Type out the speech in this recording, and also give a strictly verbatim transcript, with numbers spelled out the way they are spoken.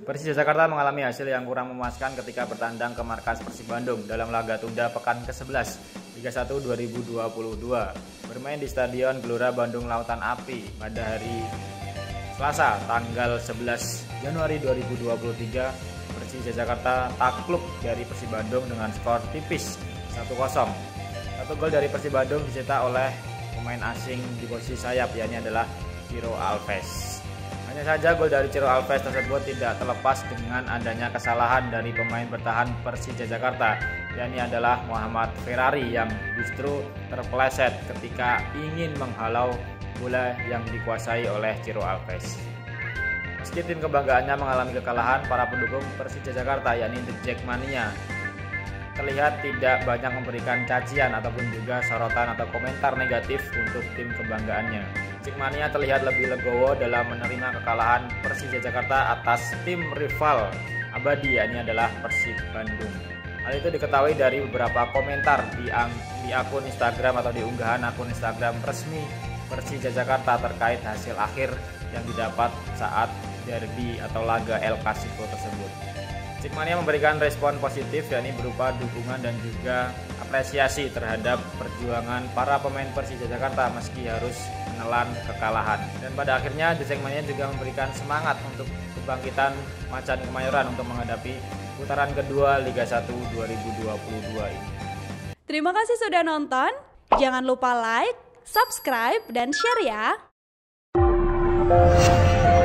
Persija Jakarta mengalami hasil yang kurang memuaskan ketika bertandang ke markas Persib Bandung dalam laga tunda pekan ke sebelas Liga satu dua ribu dua puluh dua. Bermain di Stadion Gelora Bandung Lautan Api pada hari Selasa tanggal sebelas Januari dua ribu dua puluh tiga, Persija Jakarta takluk dari Persib Bandung dengan skor tipis satu kosong. Satu gol dari Persib Bandung dicetak oleh pemain asing di posisi sayap, yakni adalah Ciro Alves. Hanya saja gol dari Ciro Alves tersebut tidak terlepas dengan adanya kesalahan dari pemain bertahan Persija Jakarta, yakni adalah Muhammad Ferrari, yang justru terpeleset ketika ingin menghalau bola yang dikuasai oleh Ciro Alves. Meski tim kebanggaannya mengalami kekalahan, para pendukung Persija Jakarta, yakni The Jakmania, terlihat tidak banyak memberikan cacian ataupun juga sorotan atau komentar negatif untuk tim kebanggaannya. Jakmania terlihat lebih legowo dalam menerima kekalahan Persija Jakarta atas tim rival abadi, yakni adalah Persib Bandung. Hal itu diketahui dari beberapa komentar di, di akun Instagram atau di unggahan akun Instagram resmi Persija Jakarta terkait hasil akhir yang didapat saat derby atau laga El Clasico tersebut. Jakmania memberikan respon positif, yakni berupa dukungan dan juga apresiasi terhadap perjuangan para pemain Persija Jakarta meski harus menelan kekalahan. Dan pada akhirnya Jakmania juga memberikan semangat untuk kebangkitan Macan Kemayoran untuk menghadapi putaran kedua Liga satu dua ribu dua puluh dua ini. Terima kasih sudah nonton. Jangan lupa like, subscribe, dan share ya.